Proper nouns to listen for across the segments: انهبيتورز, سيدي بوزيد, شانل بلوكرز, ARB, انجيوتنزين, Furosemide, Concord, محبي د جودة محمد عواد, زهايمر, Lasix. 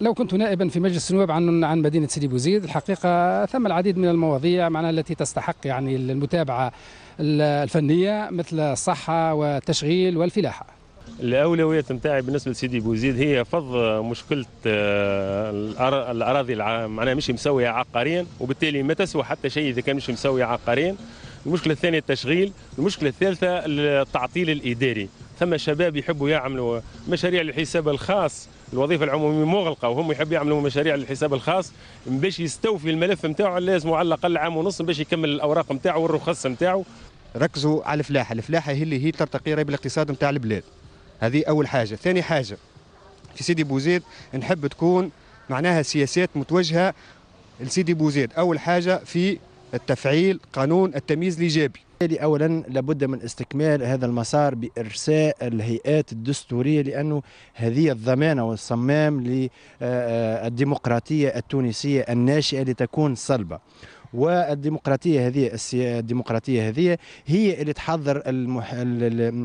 لو كنت نائبا في مجلس النواب عن مدينة سيدي بوزيد، الحقيقة ثم العديد من المواضيع معنا التي تستحق يعني المتابعة الفنية مثل الصحة والتشغيل والفلاحة. الأولويات نتاعي بالنسبة لسيدي بوزيد هي فض مشكلة الأراضي معناها مش مسوية عقاريا، وبالتالي ما تسوى حتى شيء إذا كان مش مسوية عقاريا. المشكلة الثانية التشغيل، المشكلة الثالثة التعطيل الإداري، ثم شباب يحبوا يعملوا مشاريع للحساب الخاص، الوظيفة العمومية مغلقة وهم يحبوا يعملوا مشاريع للحساب الخاص باش يستوفي الملف نتاعو، لازم على الأقل عام ونص باش يكمل الأوراق نتاعو والرخص نتاعو. ركزوا على الفلاحة، الفلاحة هي اللي هي ترتقي راهي بالاقتصاد نتاع البلاد. هذه أول حاجة. ثاني حاجة في سيدي بوزيد نحب تكون معناها سياسات متوجهة لسيدي بوزيد. أول حاجة في التفعيل قانون التمييز الإيجابي. أولا لابد من استكمال هذا المسار بإرساء الهيئات الدستورية، لأنه هذه الضمانة والصمام للديمقراطية التونسية الناشئة لتكون صلبة، والديمقراطية هذه هي اللي تحضر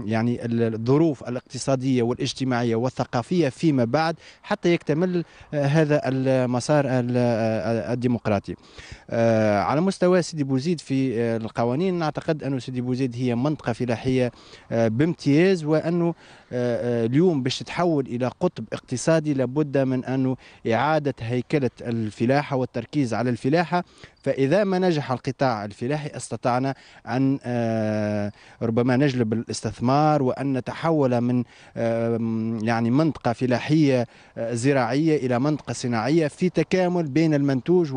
يعني الظروف الاقتصادية والاجتماعية والثقافية فيما بعد حتى يكتمل هذا المسار الديمقراطي. على مستوى سيدي بوزيد في القوانين نعتقد أن سيدي بوزيد هي منطقة فلاحية بامتياز، وأنه اليوم باش تتحول إلى قطب اقتصادي لابد من أنه إعادة هيكلة الفلاحة والتركيز على الفلاحة. فإذا ما نجح القطاع الفلاحي استطعنا أن ربما نجلب الاستثمار وأن نتحول من يعني منطقة فلاحية زراعية إلى منطقة صناعية في تكامل بين المنتوج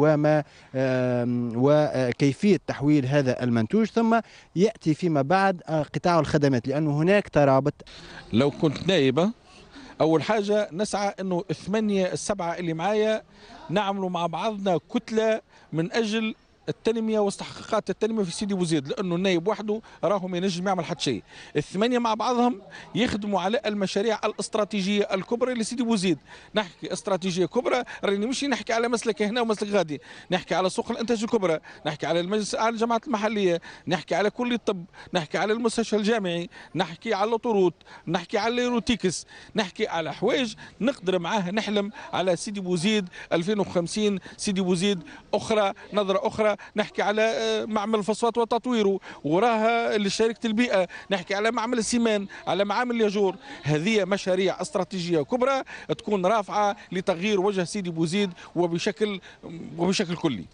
وكيفية تحويل هذا المنتوج، ثم يأتي فيما بعد قطاع الخدمات لأنه هناك ترابط. لو كنت نائبة أول حاجة نسعى أنه 8 7 اللي معايا نعملوا مع بعضنا كتلة من أجل التنمية واستحقاقات التنمية في سيدي بوزيد، لأنه النائب وحده راهو ما ينجم يعمل حتى شيء. 8 مع بعضهم يخدموا على المشاريع الاستراتيجية الكبرى لسيدي بوزيد. نحكي استراتيجية كبرى راني مش نحكي على مسلك هنا ومسلك غادي، نحكي على سوق الإنتاج الكبرى، نحكي على المجلس على الجامعات المحلية، نحكي على كلية الطب، نحكي على المستشفى الجامعي، نحكي على الطرود، نحكي على الروتيكس، نحكي على حوايج نقدر معاها نحلم على سيدي بوزيد 2050، سيدي بوزيد أخرى نظرة أخرى. نحكي على معمل الفوسفات وتطويره وراها لشركة البيئة، نحكي على معمل السيمان، على معامل الياجور. هذه مشاريع استراتيجية كبرى تكون رافعة لتغيير وجه سيدي بوزيد وبشكل كلي.